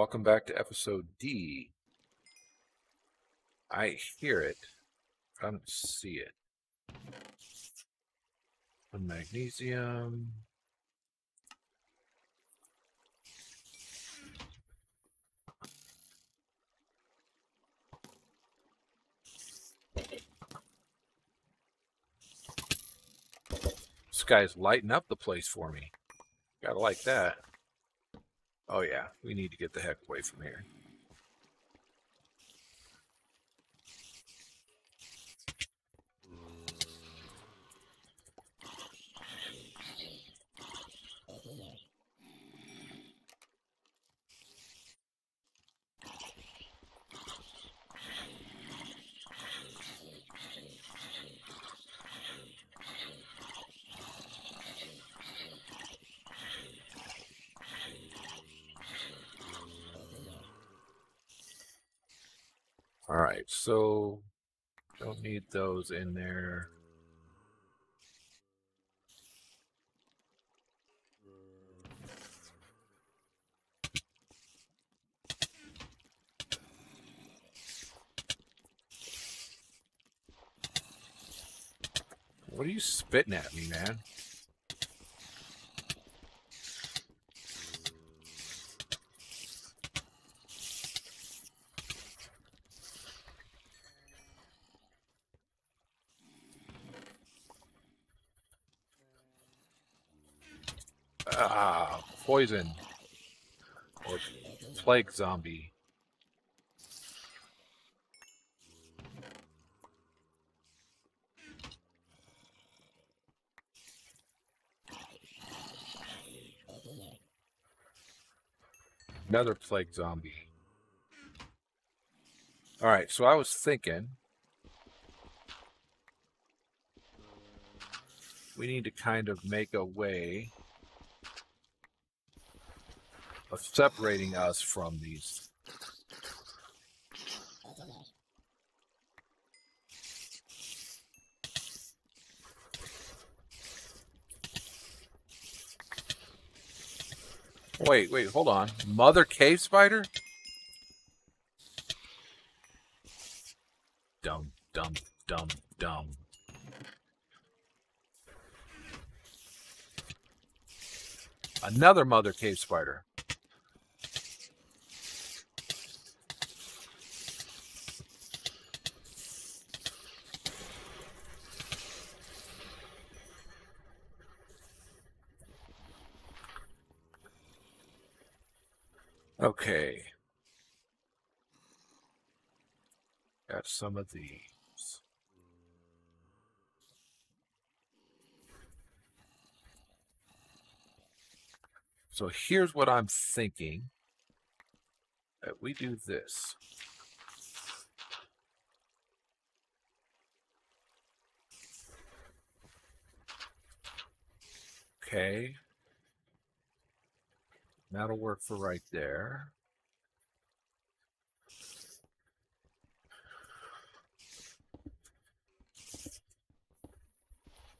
Welcome back to episode D. I hear it. I don't see it. Some magnesium. This guy's lighting up the place for me. Gotta like that. Oh yeah, we need to get the heck away from here. Alright, so don't need those in there. What are you spitting at me, man? Ah, poison or plague zombie. Another plague zombie. All right, so I was thinking we need to kind of make a way of separating us from these. Wait, hold on. Mother cave spider? Dumb. Another mother cave spider. Okay, got some of these. So here's what I'm thinking, that we do this. Okay. That'll work for right there.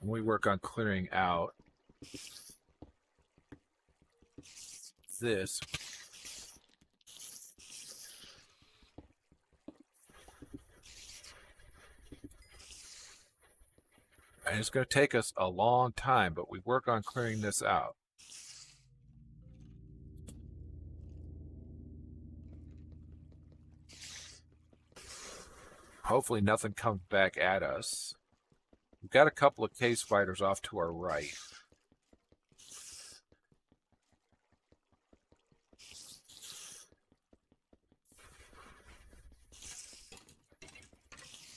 When we work on clearing out this, and it's going to take us a long time, but we work on clearing this out. Hopefully nothing comes back at us. We've got a couple of cave spiders off to our right.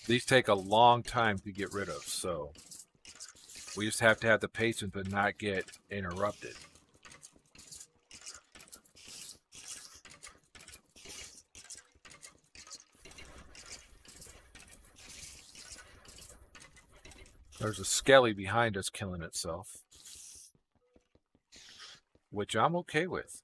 These take a long time to get rid of, so we just have to have the patience but not get interrupted. There's a skelly behind us killing itself, which I'm okay with.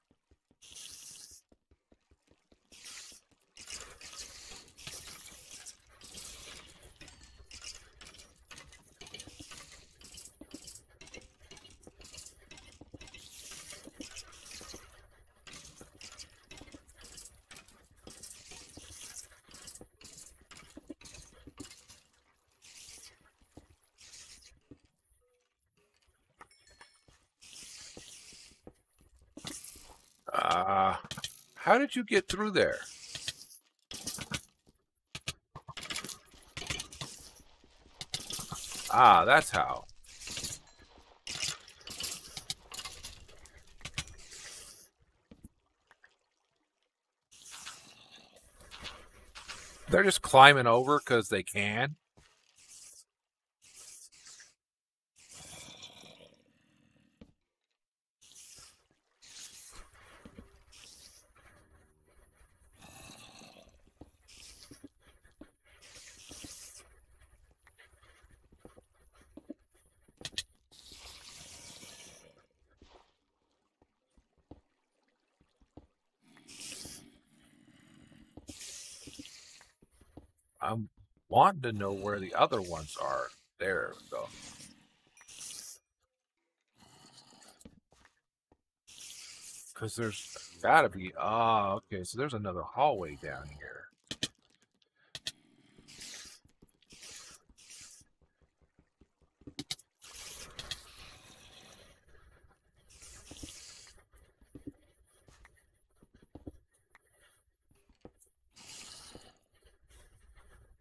How did you get through there? Ah, that's how. They're just climbing over because they can. I'm wanting to know where the other ones are. There we go. Because there's gotta be. Ah, okay. So there's another hallway down here.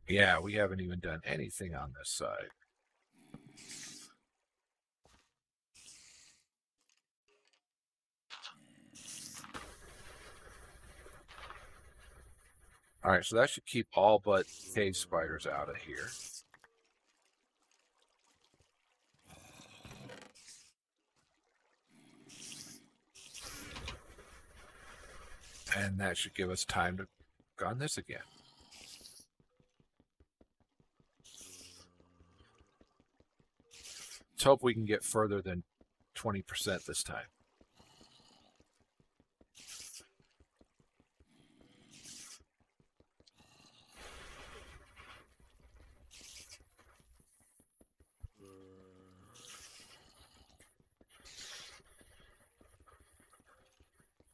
Yeah, we haven't even done anything on this side. All right, so that should keep all but cave spiders out of here. And that should give us time to go on this again. Let's hope we can get further than 20% this time.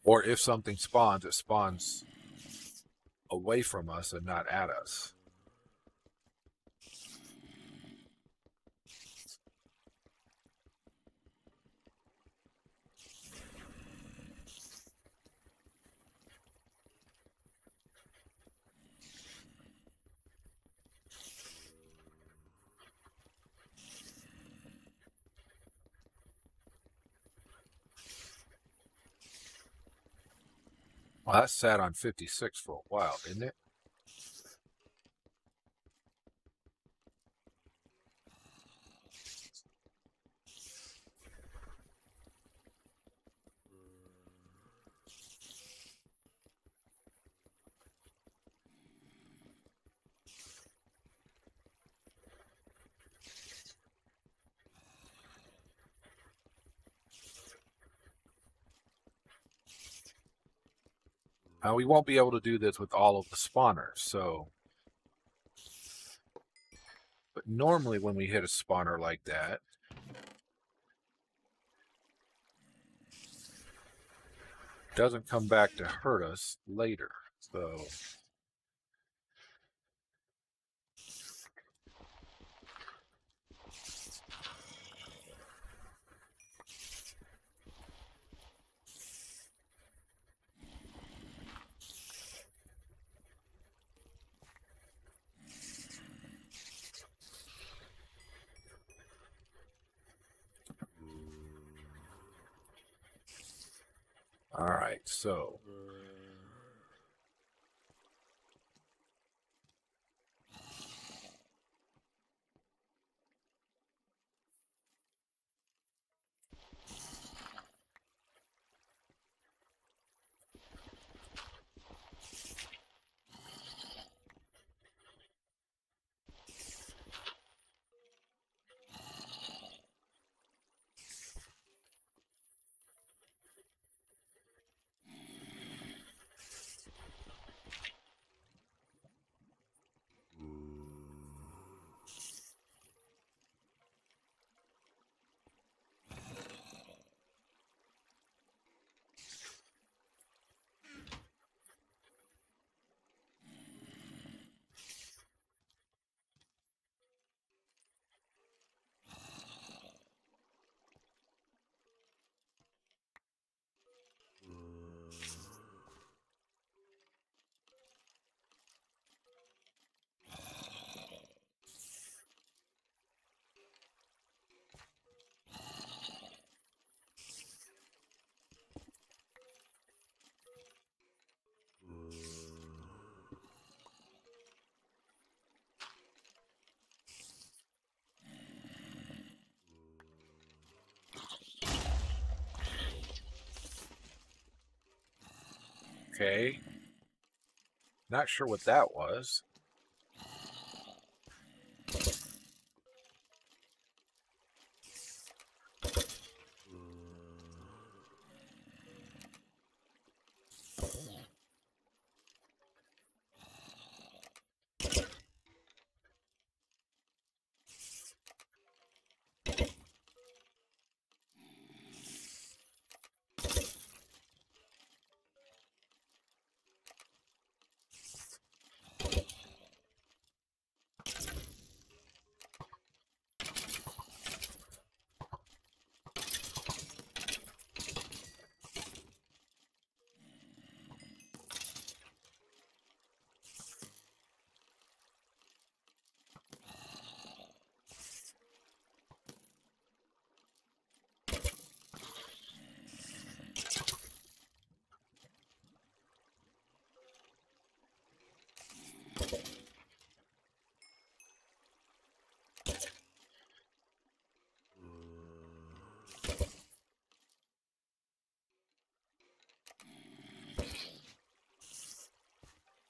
Or if something spawns, it spawns away from us and not at us. Well, that sat on 56 for a while, didn't it? We won't be able to do this with all of the spawners, so... But normally when we hit a spawner like that... It doesn't come back to hurt us later, so... All right, so Okay. Not sure what that was.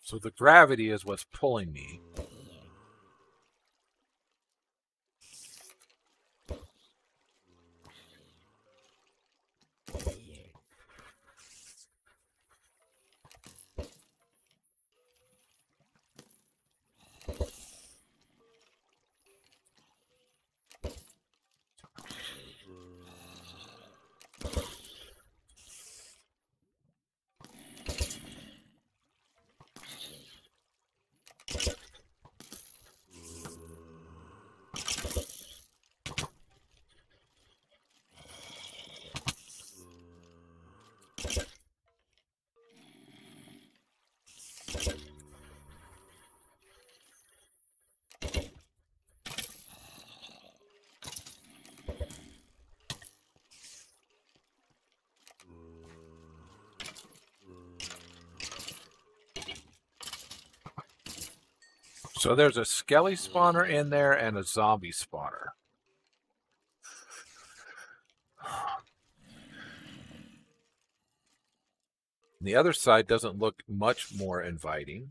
So the gravity is what's pulling me. So there's a skelly spawner in there and a zombie spawner. And the other side doesn't look much more inviting.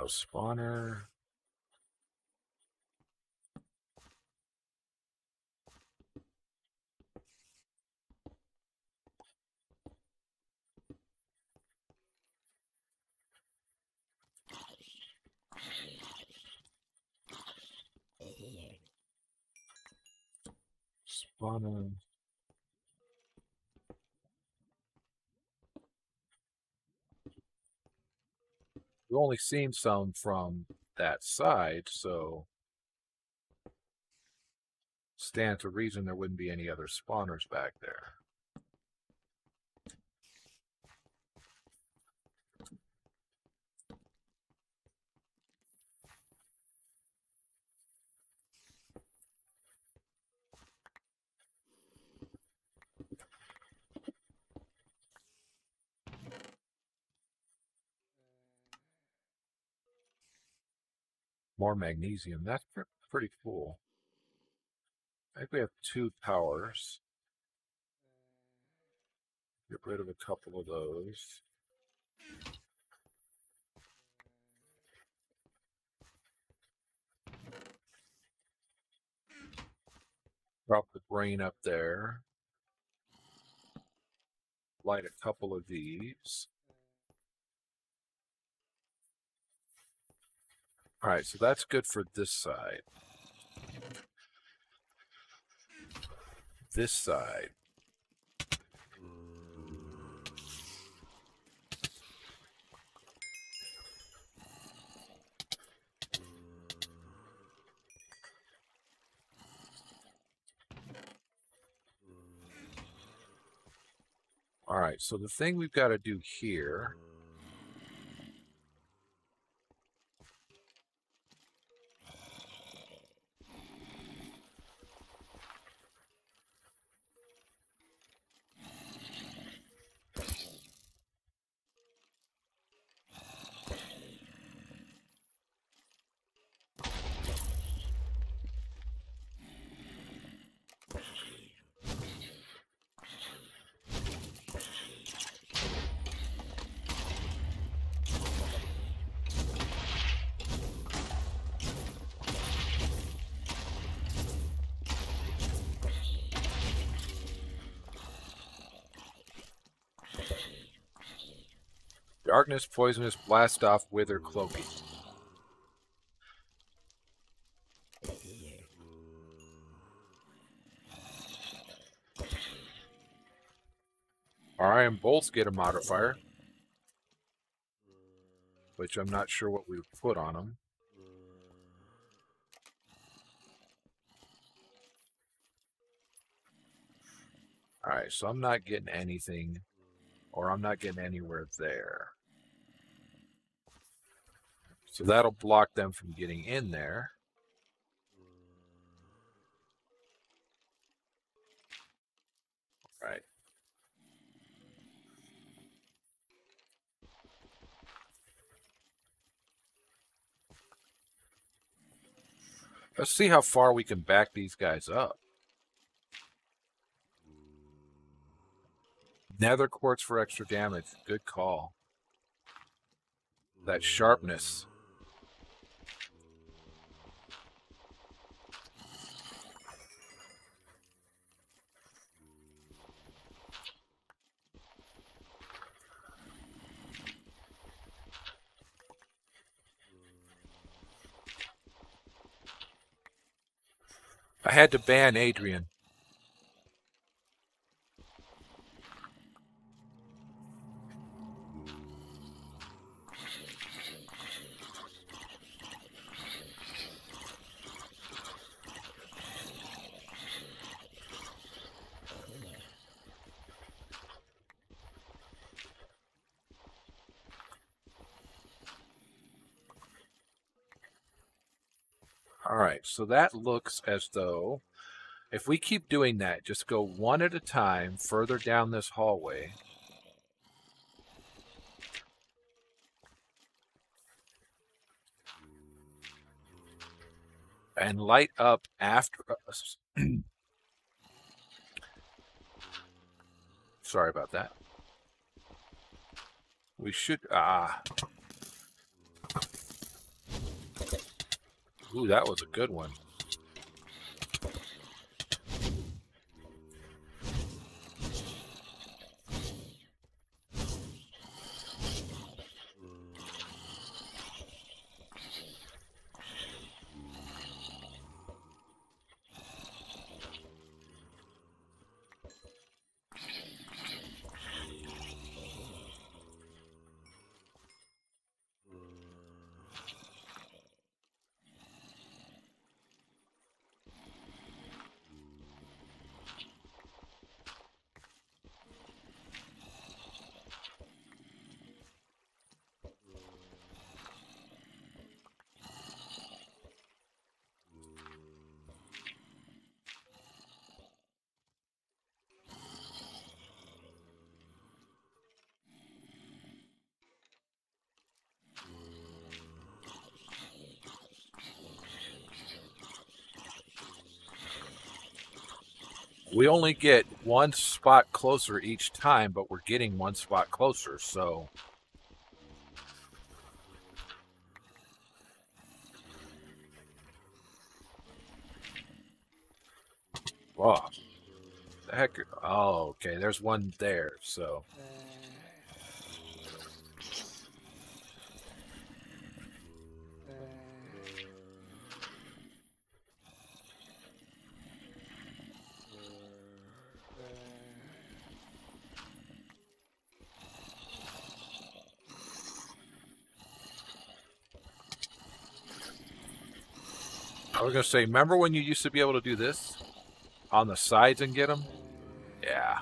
No spawner. Spawner. We've only seen some from that side, so stand to reason there wouldn't be any other spawners back there. More magnesium. That's pretty cool. I think we have two powers. Get rid of a couple of those. Drop the brain up there. Light a couple of these. All right, so that's good for this side. This side. All right, so the thing we've got to do here Darkness, Poisonous, Blast Off, Wither, Cloaking. Our Iron Bolts get a modifier, which I'm not sure what we would put on them. Alright, so I'm not getting anything, or I'm not getting anywhere there. So that'll block them from getting in there. All right. Let's see how far we can back these guys up. Nether quartz for extra damage. Good call. That sharpness. I had to ban Adrian. So that looks as though, if we keep doing that, just go one at a time further down this hallway. And light up after us. Sorry about that. We should, Ooh, that was a good one. We only get one spot closer each time, but we're getting one spot closer, so... Wow. The heck? Oh, okay, there's one there, so... I was going to say, remember when you used to be able to do this on the sides and get them? Yeah.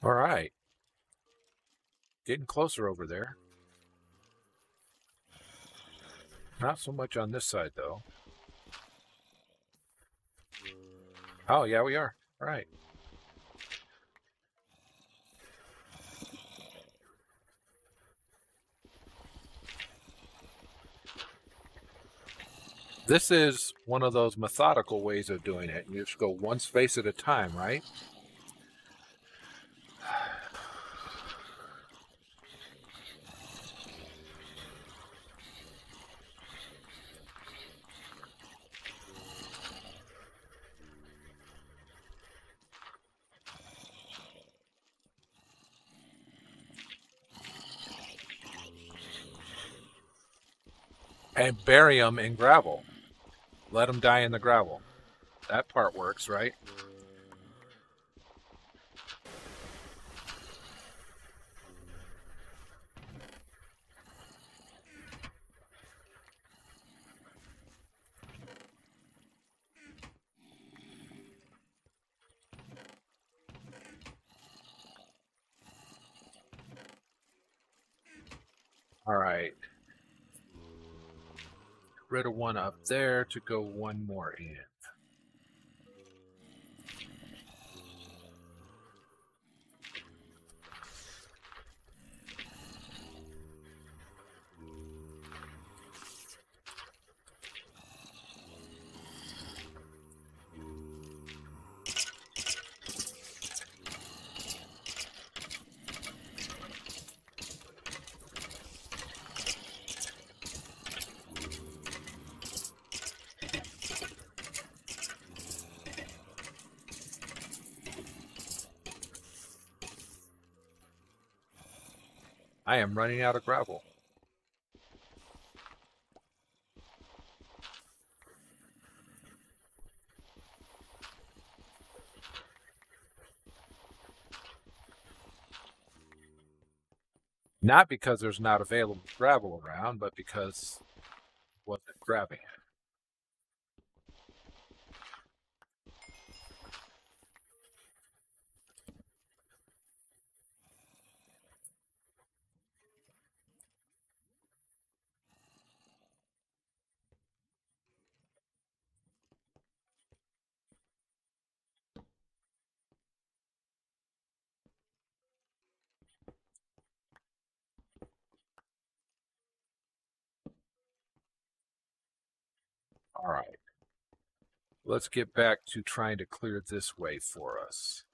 All right, getting closer over there. Not so much on this side, though. Oh, yeah, we are. All right. This is one of those methodical ways of doing it. You just go one space at a time, right? And bury them in gravel. Let them die in the gravel. That part works, right? All right. Rid of one up there to go one more in. I am running out of gravel. Not because there's not available gravel around, but because I wasn't grabbing it. All right, let's get back to trying to clear this way for us.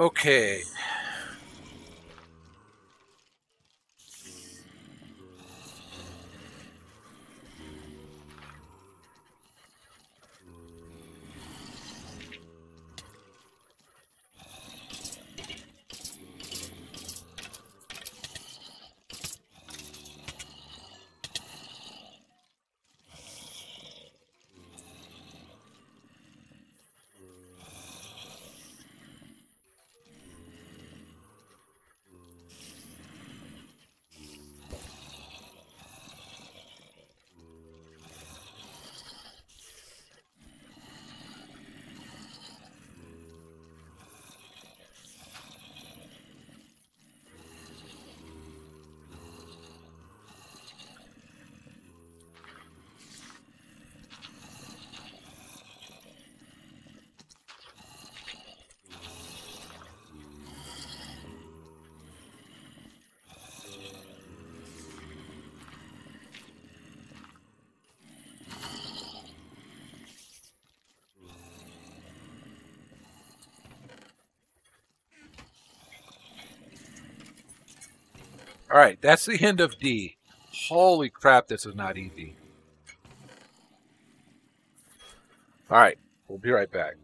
Okay. All right, that's the end of D. Holy crap, this is not easy. All right, we'll be right back.